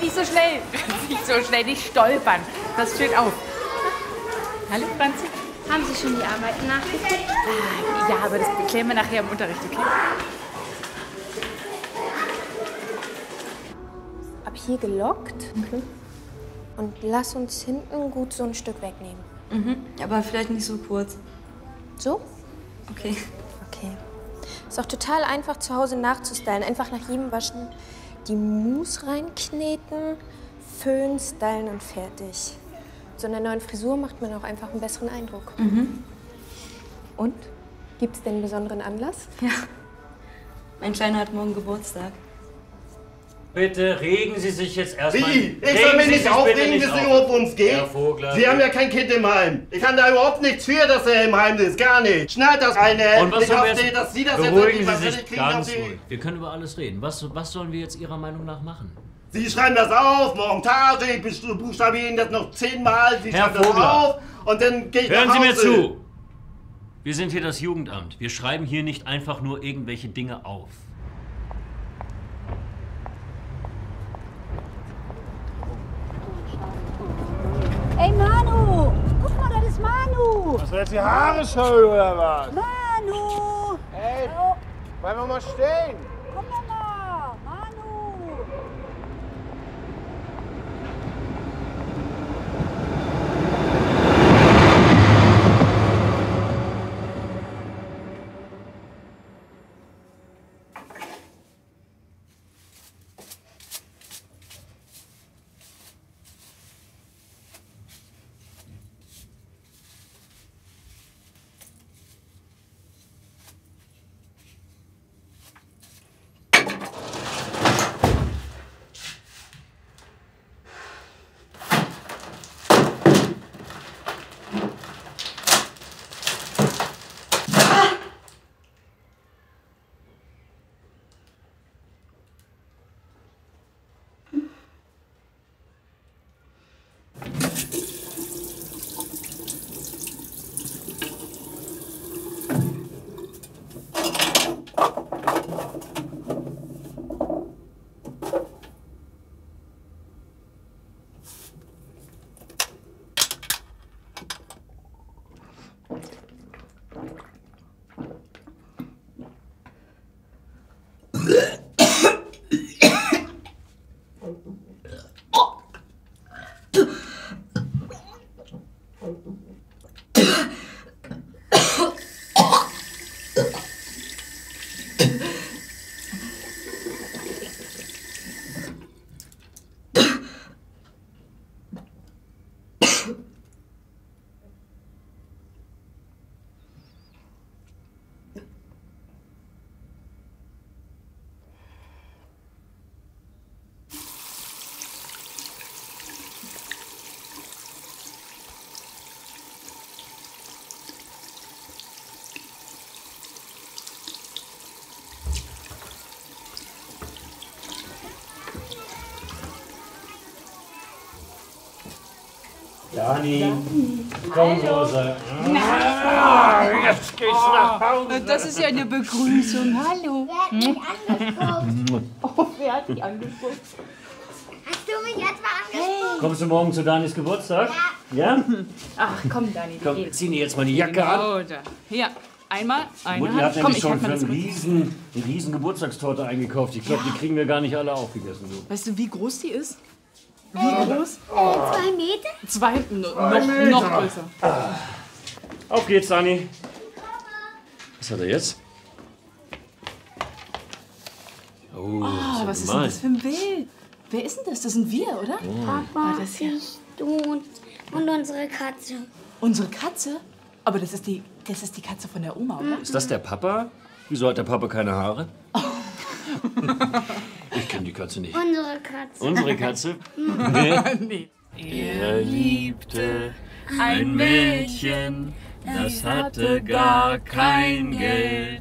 Nicht so schnell, nicht stolpern. Das steht auf. Hallo, Franzi. Haben Sie schon die Arbeit nachgeguckt? Ja, aber das klären wir nachher im Unterricht, okay? Ab hier gelockt. Okay. Und lass uns hinten gut so ein Stück wegnehmen. Mhm, aber vielleicht nicht so kurz. So? Okay. Okay. Ist auch total einfach zu Hause nachzustylen. Einfach nach jedem Waschen die Mousse reinkneten, föhnen, stylen und fertig. So in der neuen Frisur macht man auch einfach einen besseren Eindruck. Mhm. Und? Gibt's denn einen besonderen Anlass? Ja. Mein Kleiner hat morgen Geburtstag. Bitte regen Sie sich jetzt erstmal. Wie? Ich soll mich nicht aufregen, bis es überhaupt uns geht? Sie haben ja kein Kind im Heim. Ich kann da überhaupt nichts für, dass er im Heim ist. Gar nicht. Schnallt das eine. Und was sollen wir jetzt? Beruhigen Sie sich ganz ruhig. Wir können über alles reden. Was sollen wir jetzt Ihrer Meinung nach machen? Sie schreiben das auf, Montage, ich buchstabiere Ihnen das noch 10-mal. Sie schreiben das auf und dann gehe ich nach Hause. Hören Sie mir zu. Wir sind hier das Jugendamt. Wir schreiben hier nicht einfach nur irgendwelche Dinge auf. Ey Manu, guck mal, das ist Manu. Hast du jetzt die Haare schön oder was? Manu! Ey, bleiben wir mal stehen. Komm doch mal, Manu. Dani, komm, Rosa. Jetzt geht's nach Hause. Das ist ja eine Begrüßung. Hallo. Wer hat mich angesprochen? Oh, wer hat mich angesprochen? Hast du mich jetzt mal angesprochen? Kommst du morgen zu Danis Geburtstag? Ja. Ja? Ach, komm, Dani. Komm, zieh dir jetzt mal die Jacke an. Ja, einmal, einmal. Mutti hat nämlich schon für eine riesen Geburtstagstorte eingekauft. Ich glaube, die kriegen wir gar nicht alle aufgegessen. Weißt du, wie groß die ist? Wie groß? 2 Meter? 2 Meter. Noch größer. Auf geht's, Dani. Was hat er jetzt? Oh, was ist denn das für ein Bild? Wer ist denn das? Das sind wir, oder? Oh. Papa, das hier. Ich, du und unsere Katze. Unsere Katze? Aber das ist die Katze von der Oma, oder? Ist das der Papa? Wieso hat der Papa keine Haare? Oh. Ich kenne die Katze nicht. Unsere Katze. Unsere Katze? Nee. Er liebte ein Mädchen, das hatte gar kein Geld.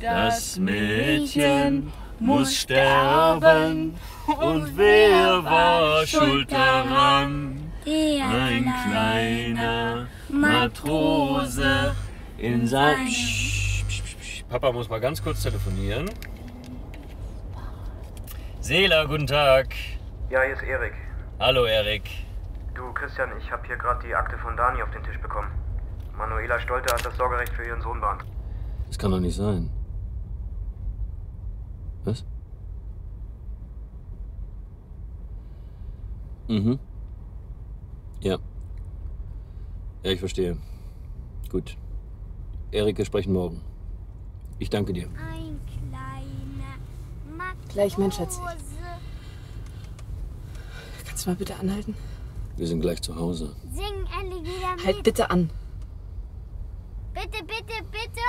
Das Mädchen muss sterben und wer war schuld daran? Ein kleiner Matrose in seinem... Papa muss mal ganz kurz telefonieren. Seeler, guten Tag. Ja, hier ist Erik. Hallo Erik. Du Christian, ich habe hier gerade die Akte von Dani auf den Tisch bekommen. Manuela Stolte hat das Sorgerecht für ihren Sohn beantragt. Das kann doch nicht sein. Was? Mhm. Ja. Ja, ich verstehe. Gut. Erik, wir sprechen morgen. Ich danke dir. Ein kleiner Matrose. Gleich, mein Schatz. Kannst du mal bitte anhalten? Wir sind gleich zu Hause. Singen endlich wieder mit. Halt bitte an. Bitte, bitte, bitte.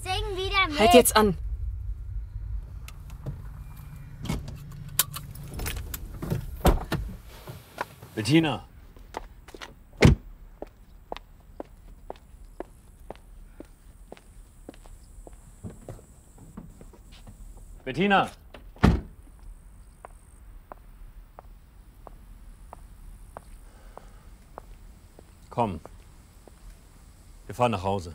Singen wieder mit. Halt jetzt an. Bettina. Bettina. Komm. Wir fahren nach Hause.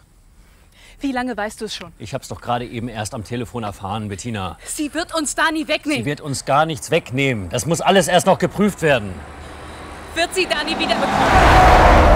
Wie lange weißt du es schon? Ich hab's doch gerade eben erst am Telefon erfahren, Bettina. Sie wird uns Dani wegnehmen. Sie wird uns gar nichts wegnehmen. Das muss alles erst noch geprüft werden. Wird sie Dani wiederbekommen?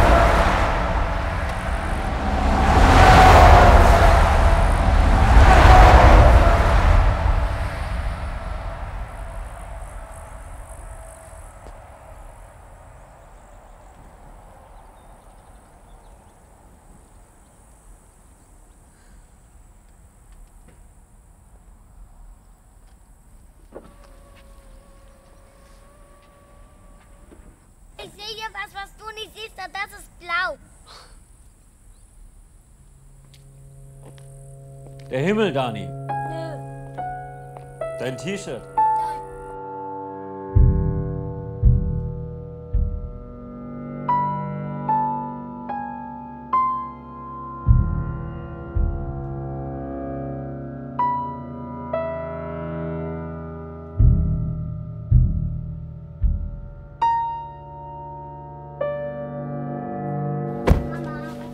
Ich sehe hier was du nicht siehst, und das ist blau. Der Himmel, Dani. Nö. Dein T-Shirt.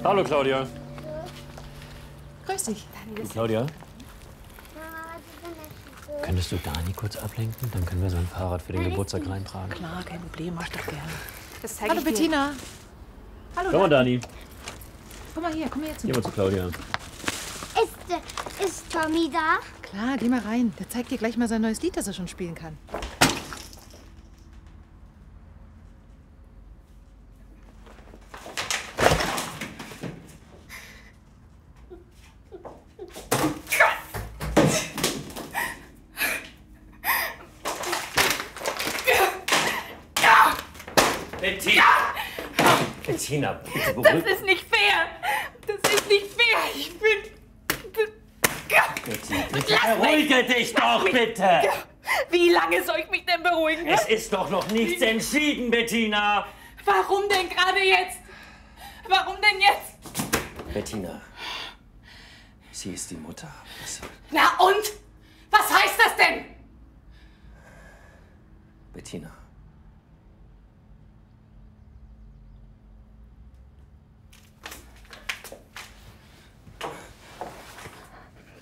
Hallo Claudia. Hallo. Grüß dich. Danke. Claudia, könntest du Dani kurz ablenken? Dann können wir sein Fahrrad für den Geburtstag reintragen. Klar, kein Problem, mach ich doch gerne. Das zeige ich dir. Hallo Bettina. Hallo. Komm mal, Dani. Komm mal her zu mir. Geh mal zu Claudia. Ist Tommy da? Klar, geh mal rein. Der zeigt dir gleich mal sein neues Lied, das er schon spielen kann. Bettina, bitte beruhig. Das ist nicht fair! Das ist nicht fair! Ich bin... Bettina, beruhige dich doch, bitte! Wie lange soll ich mich denn beruhigen? Es ist doch noch nichts entschieden, Bettina! Warum denn gerade jetzt? Warum denn jetzt? Bettina, sie ist die Mutter. Na und? Was heißt das denn? Bettina.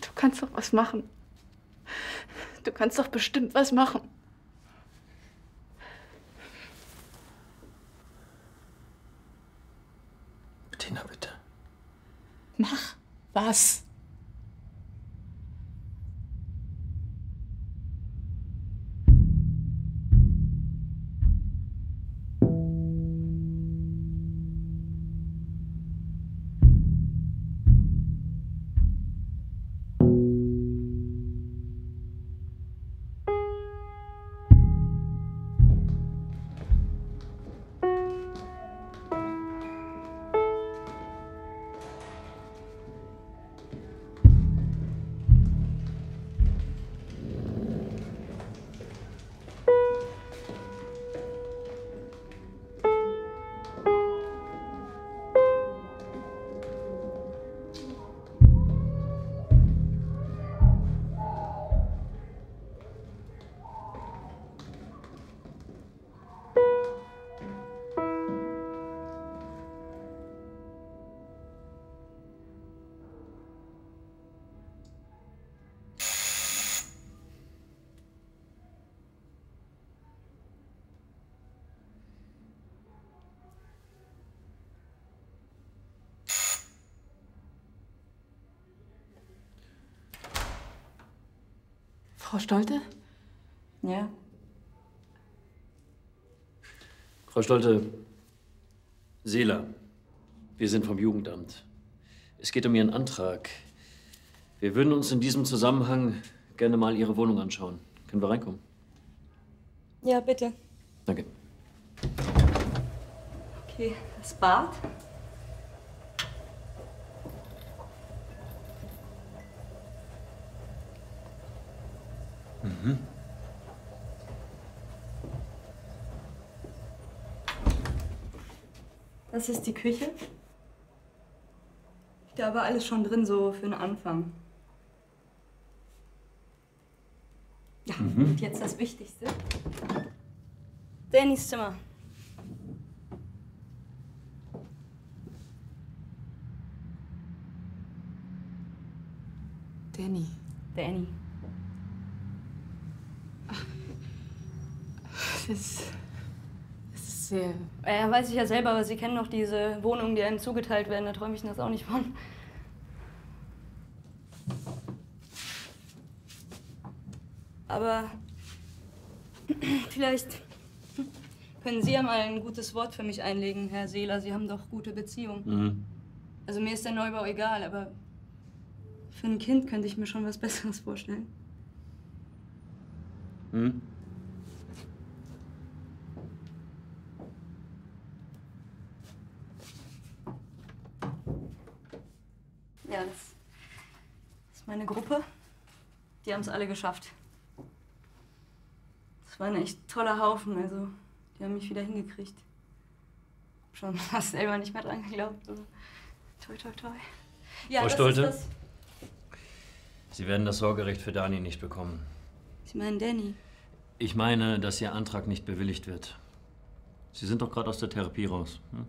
Du kannst doch was machen. Du kannst doch bestimmt was machen. Bettina, bitte. Mach was. Frau Stolte? Ja. Frau Stolte, Seeler, wir sind vom Jugendamt. Es geht um Ihren Antrag. Wir würden uns in diesem Zusammenhang gerne mal Ihre Wohnung anschauen. Können wir reinkommen? Ja, bitte. Danke. Okay, das Bad. Mhm. Das ist die Küche. Da war alles schon drin, so für den Anfang. Ja, und jetzt das Wichtigste. Dannys Zimmer. Danny. Danny. Das ist sehr... Ja, weiß ich ja selber, aber Sie kennen doch diese Wohnungen, die einem zugeteilt werden. Da träume ich das auch nicht von. Aber vielleicht können Sie ja mal ein gutes Wort für mich einlegen, Herr Seeler. Sie haben doch gute Beziehungen. Mhm. Also mir ist der Neubau egal, aber für ein Kind könnte ich mir schon was Besseres vorstellen. Mhm. Ja, das ist meine Gruppe. Die haben es alle geschafft. Das war ein echt toller Haufen, also die haben mich wieder hingekriegt. Schon fast selber nicht mehr dran geglaubt. Also, toi, toi, toi. Ja, Frau Stolte, Sie werden das Sorgerecht für Danny nicht bekommen. Sie meinen Danny? Ich meine, dass Ihr Antrag nicht bewilligt wird. Sie sind doch gerade aus der Therapie raus. Hm?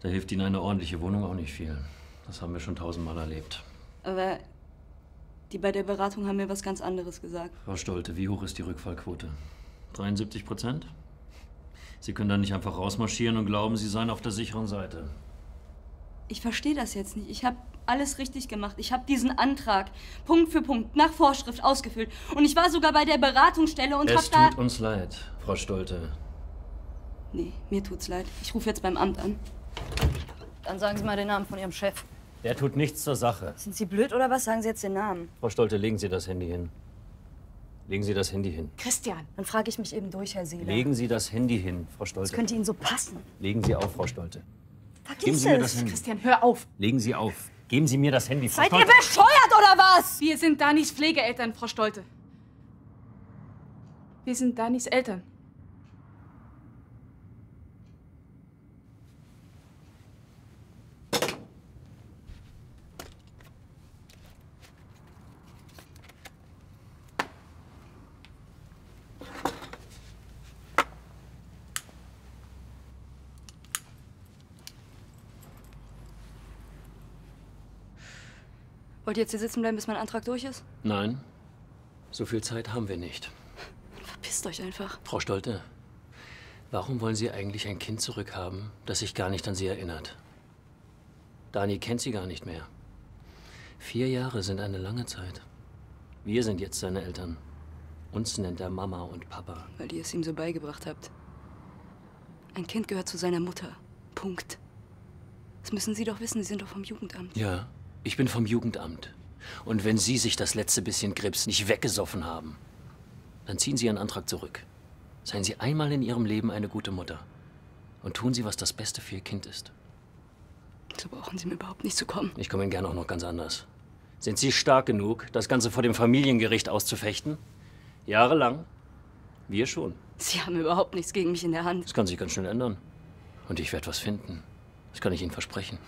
Da hilft Ihnen eine ordentliche Wohnung auch nicht viel. Das haben wir schon 1000-mal erlebt. Aber die bei der Beratung haben mir was ganz anderes gesagt. Frau Stolte, wie hoch ist die Rückfallquote? 73%? Sie können da nicht einfach rausmarschieren und glauben, Sie seien auf der sicheren Seite. Ich verstehe das jetzt nicht. Ich habe alles richtig gemacht. Ich habe diesen Antrag Punkt für Punkt nach Vorschrift ausgefüllt. Und ich war sogar bei der Beratungsstelle und habe da... Es tut uns leid, Frau Stolte. Nee, mir tut's leid. Ich rufe jetzt beim Amt an. Dann sagen Sie mal den Namen von Ihrem Chef. Der tut nichts zur Sache. Sind Sie blöd oder was? Sagen Sie jetzt den Namen. Frau Stolte, legen Sie das Handy hin. Legen Sie das Handy hin. Christian, dann frage ich mich eben durch, Herr Seeler. Legen Sie das Handy hin, Frau Stolte. Das könnte Ihnen so passen. Legen Sie auf, Frau Stolte. Vergiss es. Christian, hör auf. Legen Sie auf. Geben Sie mir das Handy, Frau Stolte. Seid ihr bescheuert oder was? Wir sind Dannys Pflegeeltern, Frau Stolte. Wir sind Dannys Eltern. Wollt ihr jetzt hier sitzen bleiben, bis mein Antrag durch ist? Nein. So viel Zeit haben wir nicht. Verpisst euch einfach. Frau Stolte, warum wollen Sie eigentlich ein Kind zurückhaben, das sich gar nicht an Sie erinnert? Dani kennt Sie gar nicht mehr. 4 Jahre sind eine lange Zeit. Wir sind jetzt seine Eltern. Uns nennt er Mama und Papa. Weil ihr es ihm so beigebracht habt. Ein Kind gehört zu seiner Mutter. Punkt. Das müssen Sie doch wissen, Sie sind doch vom Jugendamt. Ja. Ich bin vom Jugendamt. Und wenn Sie sich das letzte bisschen Grips nicht weggesoffen haben, dann ziehen Sie Ihren Antrag zurück. Seien Sie einmal in Ihrem Leben eine gute Mutter. Und tun Sie, was das Beste für Ihr Kind ist. So brauchen Sie mir überhaupt nicht zu kommen. Ich komme Ihnen gerne auch noch ganz anders. Sind Sie stark genug, das Ganze vor dem Familiengericht auszufechten? Jahrelang? Wir schon. Sie haben überhaupt nichts gegen mich in der Hand. Das kann sich ganz schnell ändern. Und ich werde was finden. Das kann ich Ihnen versprechen.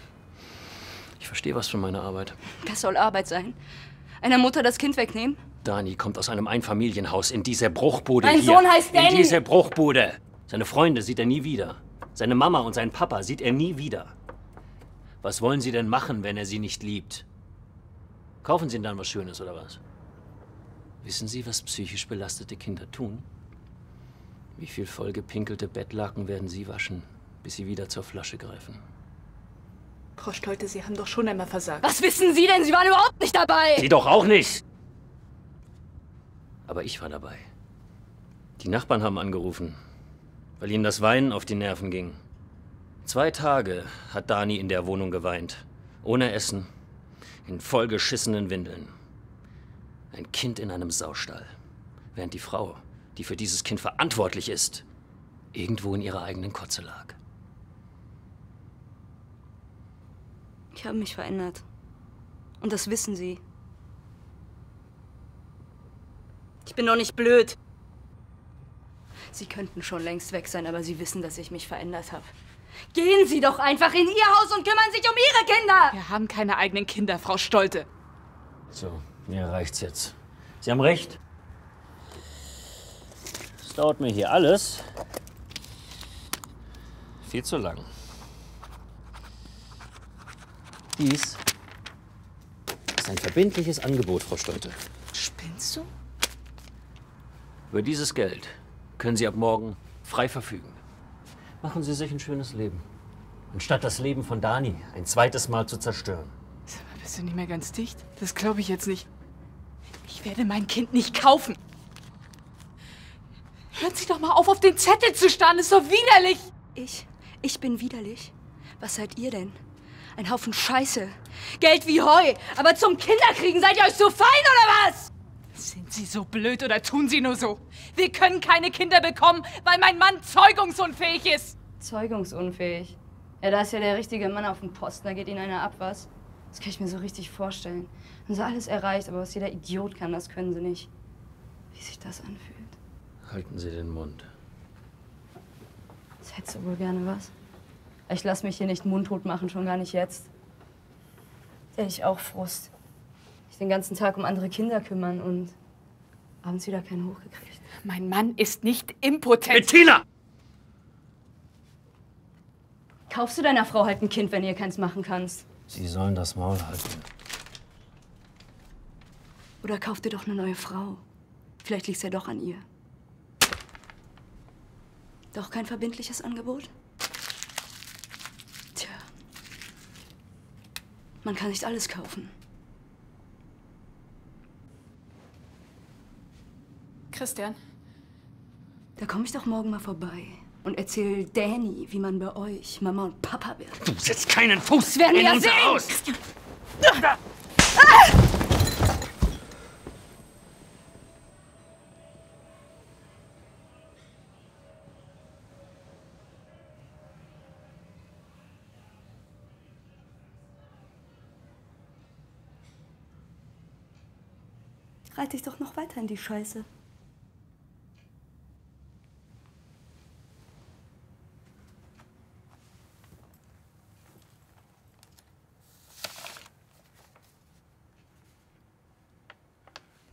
Ich verstehe was von meiner Arbeit. Das soll Arbeit sein? Einer Mutter das Kind wegnehmen? Dani kommt aus einem Einfamilienhaus in diese Bruchbude hier. Mein Sohn heißt Danny! In diese Bruchbude! Seine Freunde sieht er nie wieder. Seine Mama und seinen Papa sieht er nie wieder. Was wollen Sie denn machen, wenn er Sie nicht liebt? Kaufen Sie ihm dann was Schönes, oder was? Wissen Sie, was psychisch belastete Kinder tun? Wie viel vollgepinkelte Bettlaken werden Sie waschen, bis Sie wieder zur Flasche greifen? Frau Stolte, Sie haben doch schon einmal versagt. Was wissen Sie denn? Sie waren überhaupt nicht dabei! Sie doch auch nicht! Aber ich war dabei. Die Nachbarn haben angerufen, weil ihnen das Weinen auf die Nerven ging. 2 Tage hat Dani in der Wohnung geweint. Ohne Essen, in vollgeschissenen Windeln. Ein Kind in einem Saustall. Während die Frau, die für dieses Kind verantwortlich ist, irgendwo in ihrer eigenen Kotze lag. Ich habe mich verändert. Und das wissen Sie. Ich bin doch nicht blöd. Sie könnten schon längst weg sein, aber Sie wissen, dass ich mich verändert habe. Gehen Sie doch einfach in Ihr Haus und kümmern sich um Ihre Kinder! Wir haben keine eigenen Kinder, Frau Stolte. So, mir reicht's jetzt. Sie haben recht. Das dauert mir hier alles viel zu lang. Dies ist ein verbindliches Angebot, Frau Stolte. Spinnst du? Über dieses Geld können Sie ab morgen frei verfügen. Machen Sie sich ein schönes Leben. Anstatt das Leben von Dani ein zweites Mal zu zerstören. Sag mal, bist du nicht mehr ganz dicht? Das glaube ich jetzt nicht. Ich werde mein Kind nicht kaufen. Hören Sie doch mal auf den Zettel zu starren. Ist doch widerlich. Ich bin widerlich? Was seid ihr denn? Ein Haufen Scheiße. Geld wie Heu. Aber zum Kinderkriegen seid ihr euch so fein, oder was? Sind Sie so blöd oder tun Sie nur so? Wir können keine Kinder bekommen, weil mein Mann zeugungsunfähig ist. Zeugungsunfähig? Ja, da ist ja der richtige Mann auf dem Posten. Da geht Ihnen einer ab, was? Das kann ich mir so richtig vorstellen. Haben Sie alles erreicht, aber was jeder Idiot kann, das können Sie nicht. Wie sich das anfühlt. Halten Sie den Mund. Das hättest du wohl gerne, was? Ich lasse mich hier nicht mundtot machen, schon gar nicht jetzt. Da hätte ich auch Frust. Den ganzen Tag um andere Kinder kümmern und abends wieder keinen hochgekriegt. Mein Mann ist nicht impotent. Bettina! Kaufst du deiner Frau halt ein Kind, wenn ihr keins machen kannst? Sie sollen das Maul halten. Oder kauf dir doch eine neue Frau. Vielleicht liegt's ja doch an ihr. Doch kein verbindliches Angebot? Tja. Man kann nicht alles kaufen. Christian. Da komme ich doch morgen mal vorbei und erzähl Dani, wie man bei euch Mama und Papa wird. Du setzt keinen Fuß in unser Haus! Christian. Ah! Reite ich doch noch weiter in die Scheiße.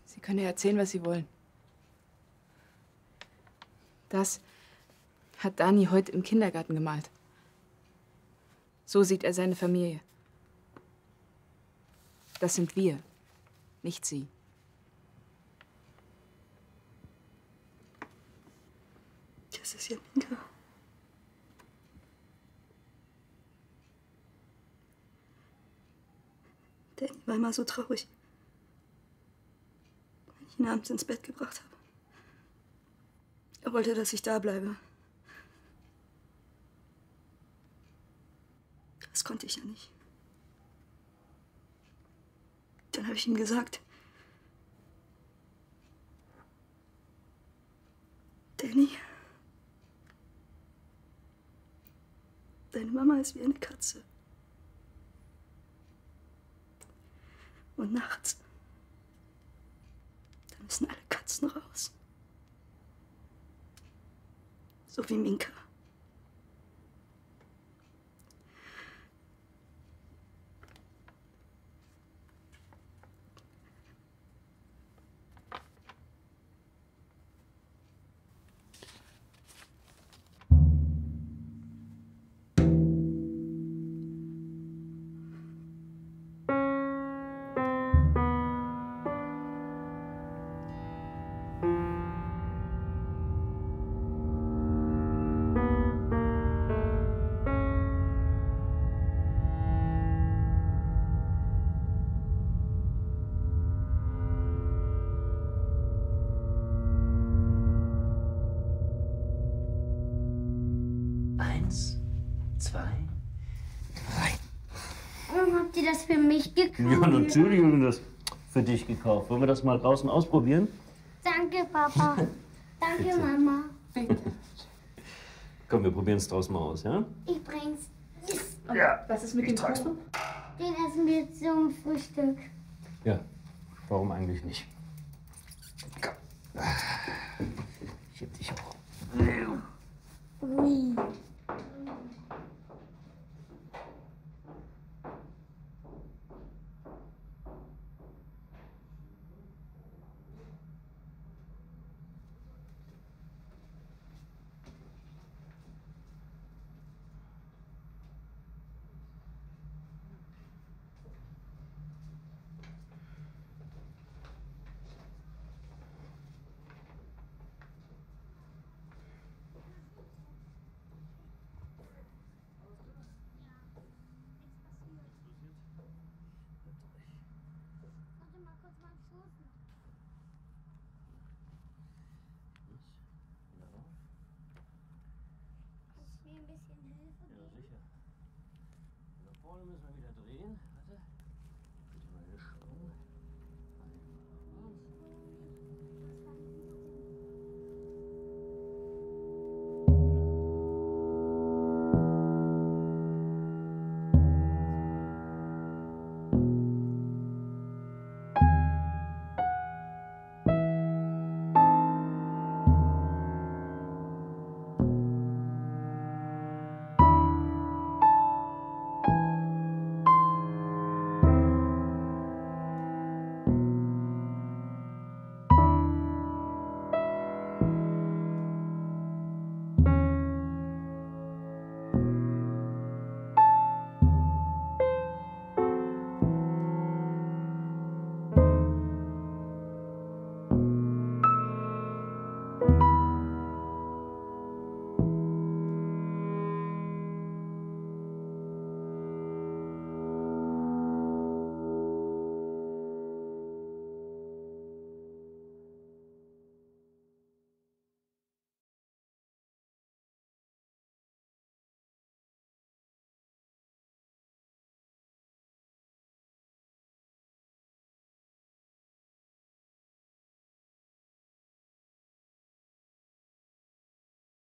Sie können ja erzählen, was Sie wollen. Das hat Dani heute im Kindergarten gemalt. So sieht er seine Familie. Das sind wir, nicht Sie. Das ist ja Minka. Dani war immer so traurig. Ihn abends ins Bett gebracht habe. Er wollte, dass ich da bleibe. Das konnte ich ja nicht. Dann habe ich ihm gesagt, Dani, deine Mama ist wie eine Katze. Und nachts müssen alle Katzen raus. So wie Minka. Habt ihr das für mich gekauft? Ja, natürlich haben wir das für dich gekauft. Wollen wir das mal draußen ausprobieren? Danke, Papa. Danke, bitte. Mama. Bitte. Komm, wir probieren es draußen mal aus, ja? Ich bring's. Yes. Ja. Was ist mit dem Kuchen? Den essen wir jetzt zum Frühstück. Ja, warum eigentlich nicht? Komm. Ich heb dich auch. Ui. Müssen wir wieder drehen.